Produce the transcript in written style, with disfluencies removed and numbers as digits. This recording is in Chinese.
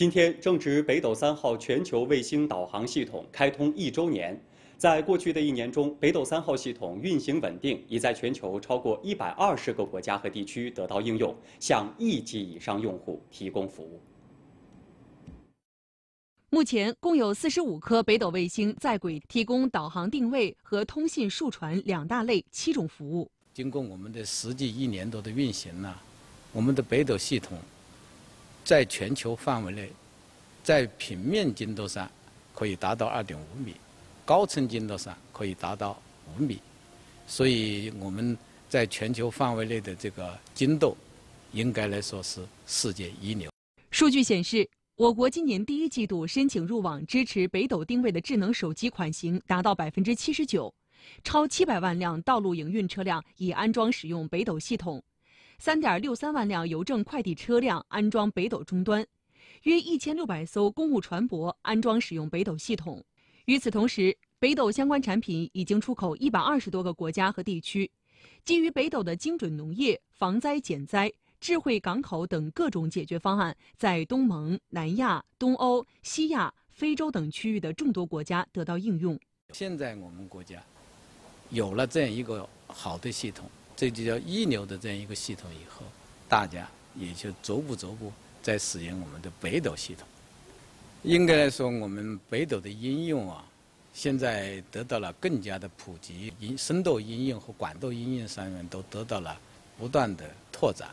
今天正值北斗3号全球卫星导航系统开通1周年。在过去的1年中，北斗3号系统运行稳定，已在全球超过120个国家和地区得到应用，向1亿以上用户提供服务。 目前共有45颗北斗卫星在轨提供导航定位和通信数传2大类7种服务。经过我们的实际1年多的运行呢，我们的北斗系统在全球范围内，在平面精度上可以达到2.5米，高层精度上可以达到5米，所以我们在全球范围内的这个精度，应该来说是世界1流。数据显示。 我国今年第1季度申请入网支持北斗定位的智能手机款型达到79%，超700万辆道路营运车辆已安装使用北斗系统，3.63万辆邮政快递车辆安装北斗终端，约1600艘公务船舶安装使用北斗系统。与此同时，北斗相关产品已经出口120多个国家和地区。基于北斗的精准农业、防灾减灾、 智慧港口等各种解决方案，在东盟、南亚、东欧、西亚、非洲等区域的众多国家得到应用。现在我们国家有了这样一个好的系统，这就叫1流的这样一个系统以后，大家也就逐步在使用我们的北斗系统。应该来说，我们北斗的应用啊，现在得到了更加的普及，深度应用和广度应用上面都得到了不断的拓展。